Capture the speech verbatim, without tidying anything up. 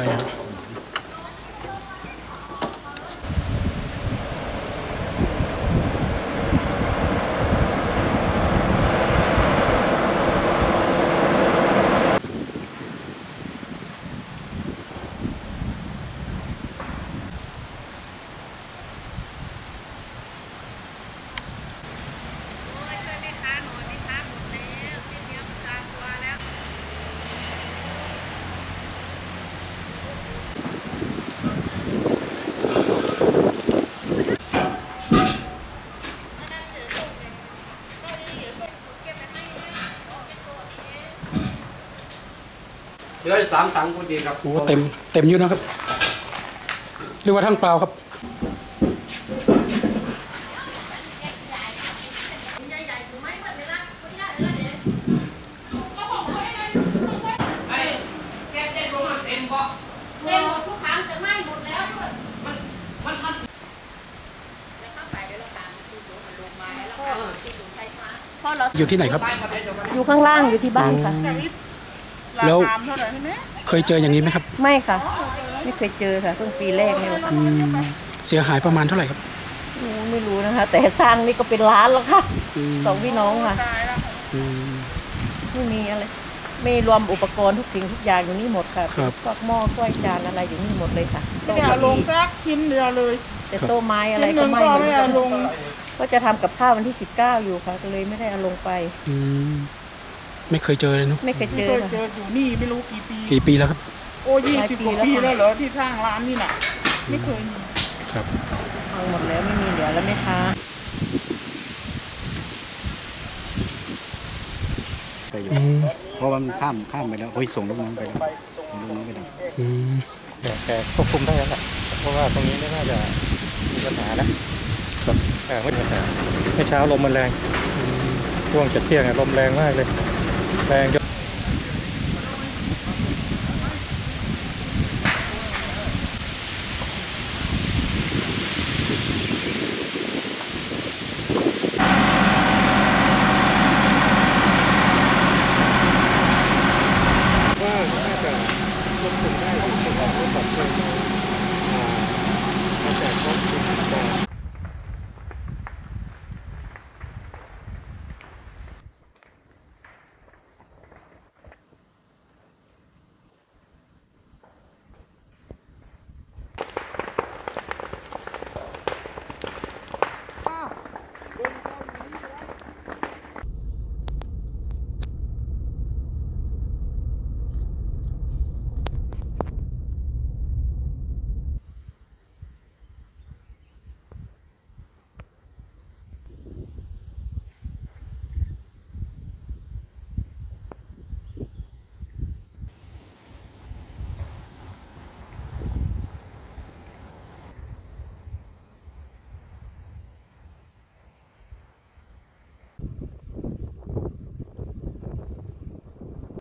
อยนะเหลือสามถังพอดีครับโอ้เต็มเต็มอยู่นะครับหรือว่าทั้งเปล่าครับอยู่ที่ไหนครับอยู่ข้างล่างอยู่ที่บ้านค่ะแล้วเคยเจออย่างนี้ไหมครับไม่ค่ะไม่เคยเจอค่ะเพิ่งปีแรกเนี่ยเสียหายประมาณเท่าไหร่ครับไม่รู้นะคะแต่สร้างนี่ก็เป็นล้านแล้วค่ะสองพี่น้องค่ะไม่มีอะไรไม่รวมอุปกรณ์ทุกสิ่งทุกอย่างอยู่นี่หมดค่ะพวกหม้อถ้วยจานอะไรอยู่นี่หมดเลยค่ะไม่ได้เอาลงแค่ชิ้นเดียวเลยแต่โต๊ะไม้อะไรก็ไม่เอาลงก็จะทำกับข้าววันที่สิบเก้าอยู่ค่ะก็เลยไม่ได้เอาลงไปอืไม่เคยเจอเลยนุ๊กไม่เคยเจอเจออยู่นี่ไม่รู้กี่ปีกี่ปีแล้วครับโอ้ยี่สิบกว่าปีแล้วเหรอที่สร้างร้านนี่น่ะไม่เคยครับเอาหมดแล้วไม่มีเหลือแล้วไหมคะไปอยู่เพราะมันข้ามข้ามไปแล้วเฮ้ยส่งลูกน้องไปแล้วลูกน้องไปแล้วแต่แต่ควบคุมได้แล้วแหละเพราะว่าตรงนี้ไม่น่าจะมีปัญหานะครับแต่ไม่มีปัญหาเมื่อเช้าลมมันแรงช่วงจะเที่ยงลมแรงมากเลยแรงจ